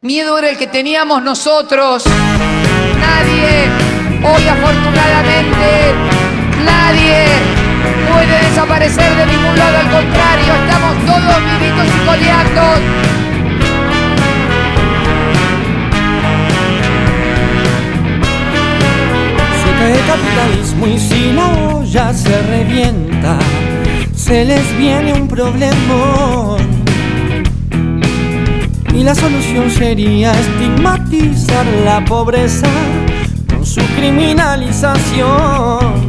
Miedo era el que teníamos nosotros. Nadie, hoy afortunadamente, nadie puede desaparecer de ningún lado. Al contrario, estamos todos vivitos y coleados. Se cae el capitalismo y si la olla se revienta, se les viene un problemón. Y la solución sería estigmatizar la pobreza con su criminalización,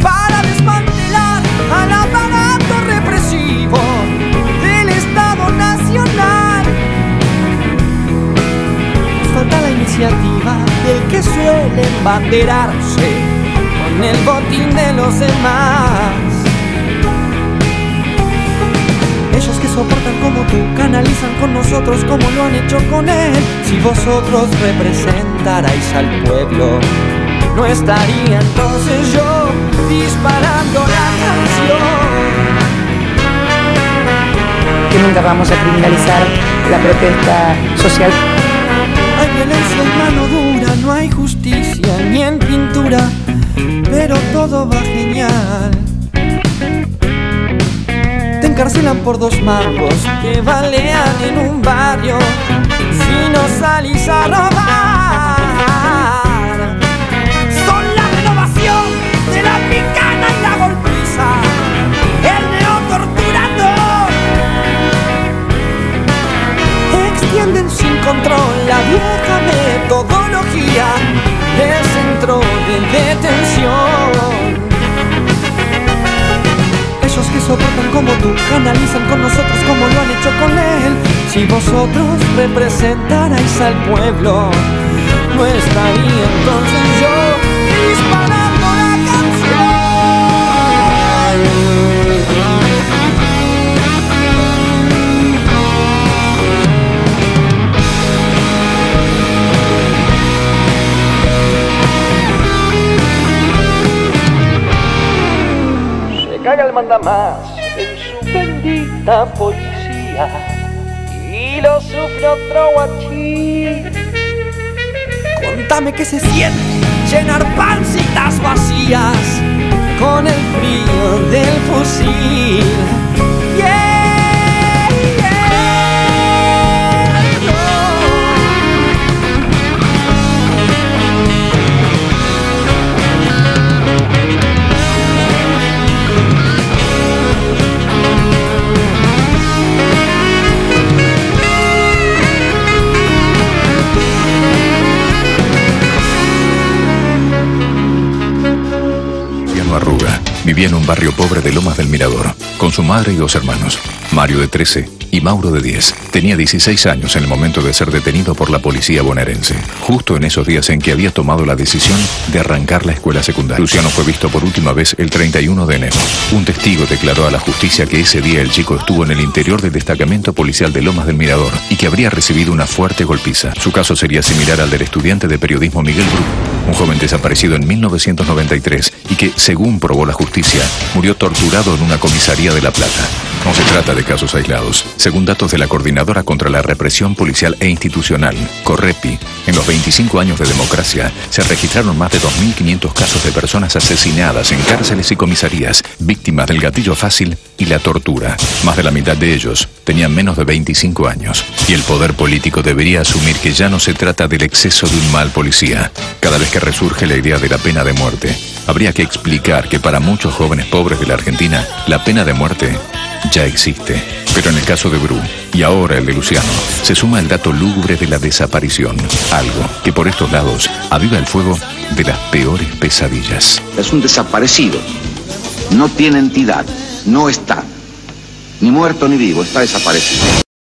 para desmantelar al aparato represivo del Estado Nacional. Falta la iniciativa del que suele embanderarse con el botín de los demás. Ellos que soportan como tú, canalizan con nosotros como lo han hecho con él. Si vosotros representarais al pueblo, no estaría entonces yo disparando la canción. Que nunca vamos a criminalizar la protesta social. Hay violencia en mano dura, no hay justicia ni en pintura, pero todo va genial. Te encarcelan por dos mangos, te balean en un barrio si no salís a robar. Son la renovación de la picana y la golpiza, el neotorturador. Extienden sin control la vieja metodología del centro de detención. Ellos que soportan como tú, canalizan con nosotros como lo han hecho con él. Si vosotros representarais al pueblo, no estaría entonces yo disparando la caga el mandamás en su bendita policía y lo sufre otro guachín. Contame qué se siente llenar pancitas vacías con el frío del fusil. Yeah, yeah, no. Luciano Arruga vivía en un barrio pobre de Lomas del Mirador, con su madre y dos hermanos, Mario de 13 y Mauro de 10. Tenía 16 años en el momento de ser detenido por la policía bonaerense, justo en esos días en que había tomado la decisión de arrancar la escuela secundaria. Luciano fue visto por última vez el 31 de enero. Un testigo declaró a la justicia que ese día el chico estuvo en el interior del destacamento policial de Lomas del Mirador y que habría recibido una fuerte golpiza. Su caso sería similar al del estudiante de periodismo Miguel Bru, un joven desaparecido en 1993 y que, según probó la justicia, murió torturado en una comisaría de La Plata. No se trata de casos aislados. Según datos de la Coordinadora contra la Represión Policial e Institucional, Correpi, en los 25 años de democracia se registraron más de 2.500 casos de personas asesinadas en cárceles y comisarías, víctimas del gatillo fácil y la tortura. Más de la mitad de ellos tenían menos de 25 años. Y el poder político debería asumir que ya no se trata del exceso de un mal policía. Cada vez que resurge la idea de la pena de muerte, habría que explicar que para muchos jóvenes pobres de la Argentina, la pena de muerte ya existe. Pero en el caso de Bru, y ahora el de Luciano, se suma el dato lúgubre de la desaparición, algo que por estos lados aviva el fuego de las peores pesadillas. Es un desaparecido, no tiene entidad, no está, ni muerto ni vivo, está desaparecido.